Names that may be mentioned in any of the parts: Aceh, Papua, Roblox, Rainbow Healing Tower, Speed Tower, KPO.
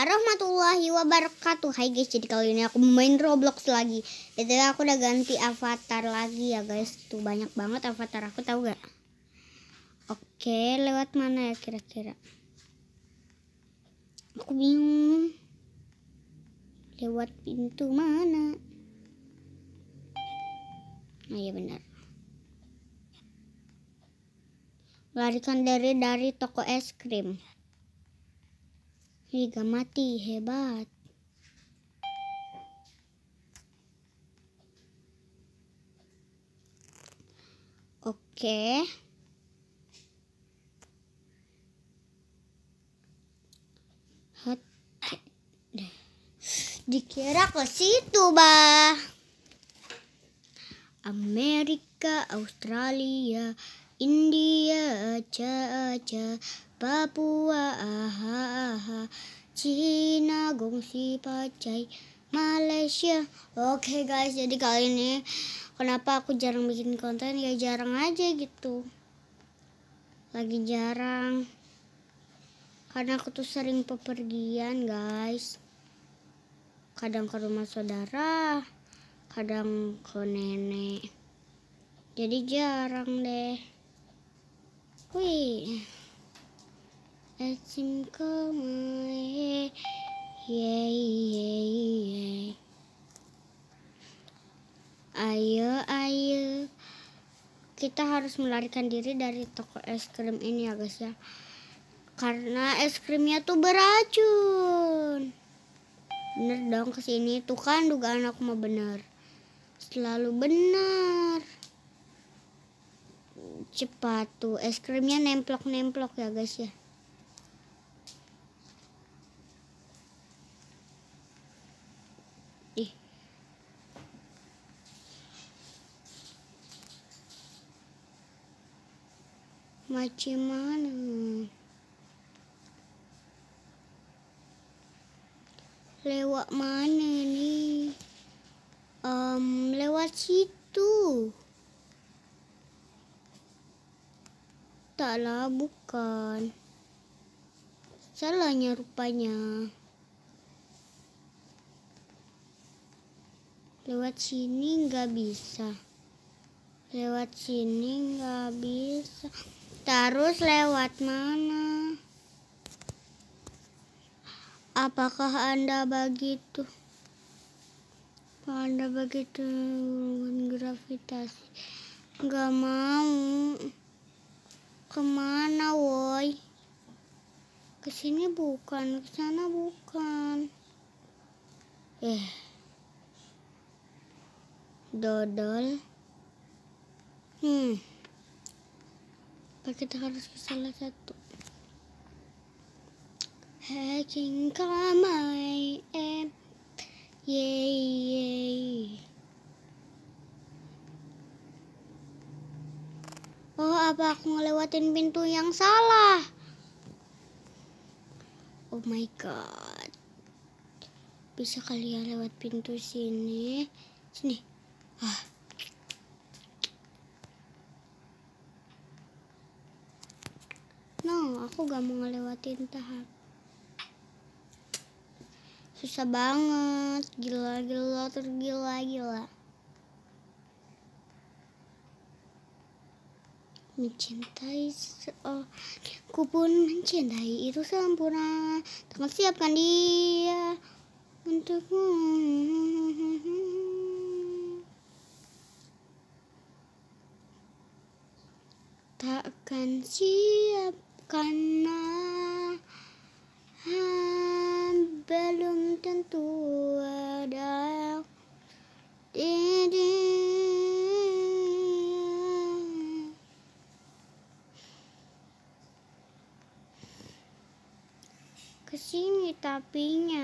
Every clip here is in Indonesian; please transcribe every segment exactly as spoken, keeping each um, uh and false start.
warahmatullahi wabarakatuh. Hai guys, jadi kali ini aku main Roblox lagi. Betul, aku udah ganti avatar lagi ya guys. Tuh banyak banget avatar aku, tahu gak? Oke, lewat mana ya kira-kira? Aku bingung. Lewat pintu mana? Nah iya benar. Larikan dari dari toko es krim. Hingga mati, hebat. Oke. Hati. Dikira ke situ, bah. Amerika, Australia, India, Aceh, Papua, aha, aha, Cina, Gongsi, Pacai, Malaysia. Oke guys, jadi kali ini kenapa aku jarang bikin konten, ya jarang aja gitu. Lagi jarang karena aku tuh sering pepergian guys. Kadang ke rumah saudara, kadang ke nenek. Jadi jarang deh. Wih. Asim kemai, yeah, yeah, yeah. Ayo, ayo, kita harus melarikan diri dari toko es krim ini ya guys ya, karena es krimnya tuh beracun. Bener dong kesini, tuh kan dugaan aku mah bener, selalu benar. Cepat tuh es krimnya nemplok-nemplok ya guys ya. Macam mana? Lewat mana nih? Um, lewat situ. Taklah, bukan. Salahnya rupanya. Lewat sini nggak bisa. Lewat sini nggak bisa. Terus lewat mana? Apakah Anda begitu? Anda begitu gravitasi? Gak mau. Kemana woi? Kesini bukan, kesana bukan. Eh, dodol. Hmm. Kita harus ke salah satu. Hacking kamai, eh, yey. Oh, apa aku ngelewatin pintu yang salah? Oh my god. Bisa kali ya lewat pintu sini, sini. Ah. No, aku gak mau ngelewatin tahap. Susah banget. Gila, gila, tergila, gila. Mencintai seorang, aku pun mencintai itu sempurna. Tengah siapkan dia untukmu. Takkan siap karena ha, belum tentu ada diri. Kesini tapinya.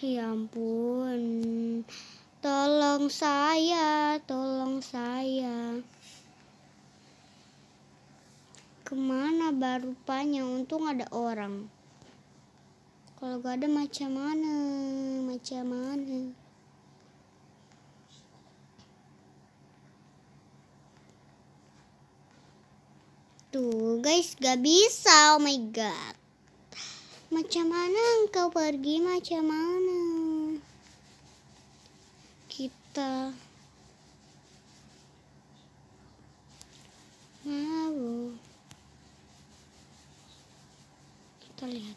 Ya ampun. Tolong saya, tolong saya. Kemana baru rupanya, untung ada orang. Kalau gak ada macam mana, macam mana. Tuh guys, gak bisa. Oh my god. Macam mana engkau pergi, macam mana? Kita mau kita lihat.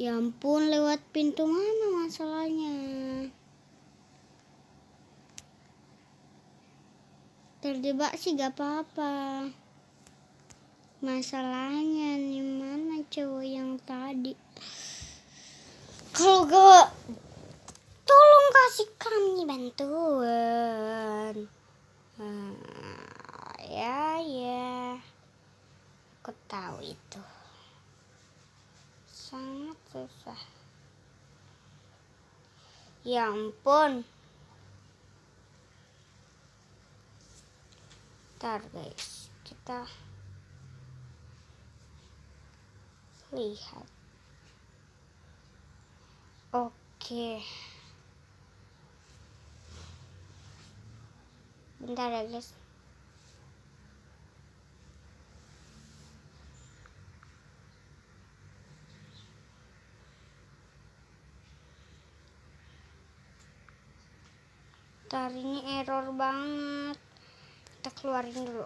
Ya ampun, lewat pintu mana masalahnya? Terjebak sih gak apa-apa. Masalahnya nih mana cowok yang tadi? Kalau gak, tolong kasih kami bantuan. Ah, ya ya, aku tahu itu sangat susah. Ya ampun. Ntar guys, kita lihat. Oke. Bentar ya guys. Hari ini error banget, kita keluarin dulu.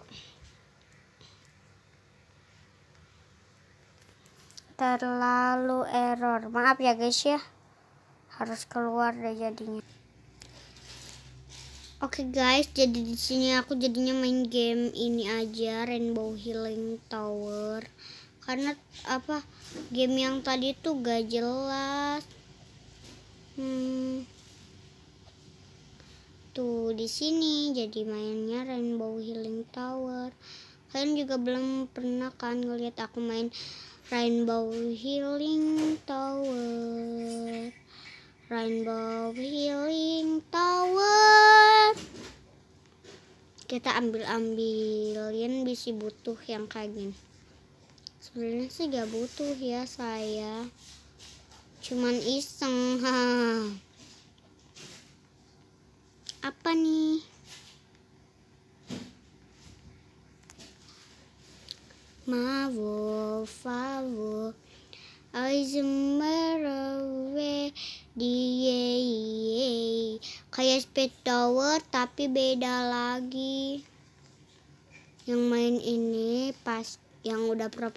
Terlalu error, maaf ya guys ya, harus keluar deh jadinya. Oke guys, jadi di sini aku jadinya main game ini aja, Rainbow Healing Tower, karena apa game yang tadi tuh gak jelas. hmm Tuh di sini jadi mainnya Rainbow Healing Tower. Kalian juga belum pernah kan ngeliat aku main Rainbow Healing Tower. Rainbow Healing Tower. Kita ambil-ambilin bisi butuh yang kayak gini. Sebenarnya sih gak butuh ya saya. Cuman iseng. Ha. Apa nih? Mawo, fawo, aizmerawe, diye, kayak Speed Tower tapi beda lagi. Yang main ini pas yang udah pro,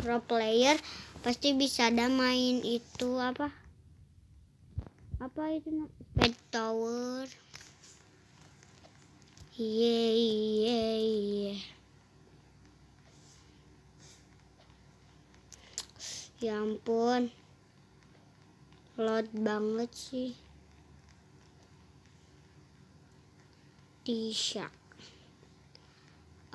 pro player pasti bisa ada main itu apa? Apa itu? Speed Tower. Iya, iya, iya. Ya ampun, load banget sih. T-shirt.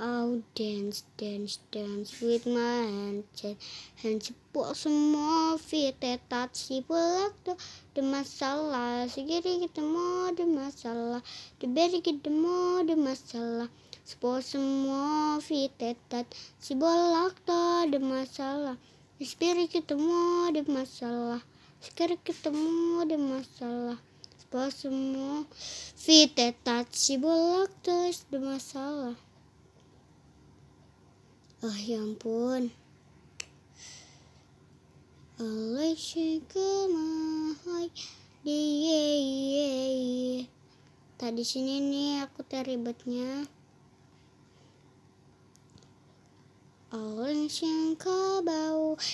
Oh dance, dance, dance with my hands, hands sepuk semua fit, tetat si pulak tuh, the masalah, segiri kita mau the masalah, the beri kita mau the masalah, sepuk semua fit, tetat si bolak tuh, the masalah, segiri kita mau the masalah, segiri kita mau the masalah, sepuk semua fit, tetat si bolak tuh, the masalah. Oh ya ampun. Tadi sini nih aku terlibatnya.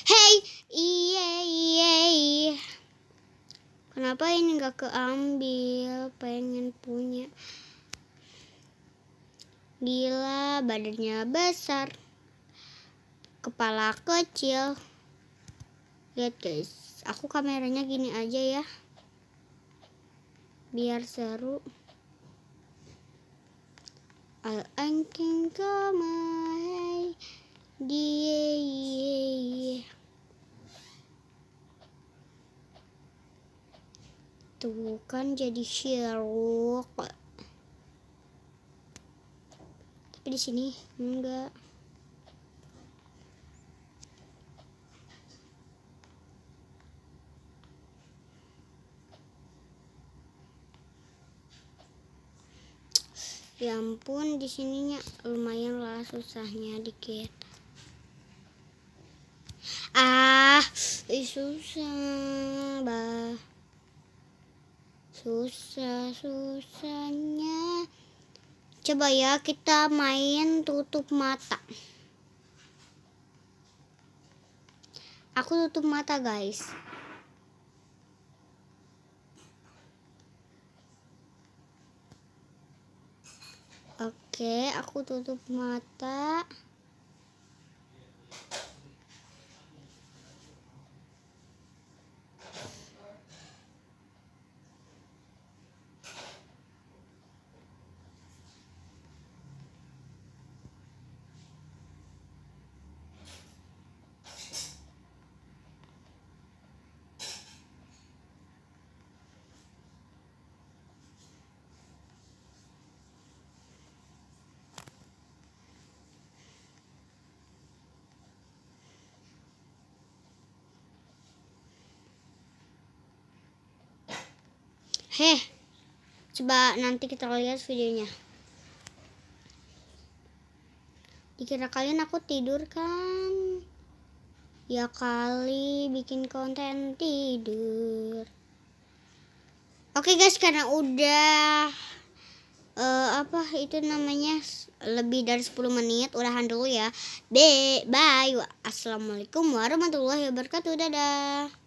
Hey, iye iye iye. Kenapa ini gak keambil? Pengen punya. Gila, badannya besar, kepala kecil. Lihat guys, aku kameranya gini aja ya biar seru. Al angking kamai die tuh kan jadi seru, tapi di sini enggak. Ya ampun, di sininya lumayan lah susahnya dikit. Ah, susah, bah. Susah susahnya. Coba ya kita main tutup mata. Aku tutup mata, guys. Oke, aku tutup mata. Heh, coba nanti kita lihat videonya. Dikira kalian aku tidur kan? Ya kali bikin konten tidur. Oke guys, karena udah uh, apa itu namanya lebih dari sepuluh menit, udahan dulu ya. Bye. Assalamualaikum warahmatullahi wabarakatuh. Dadah.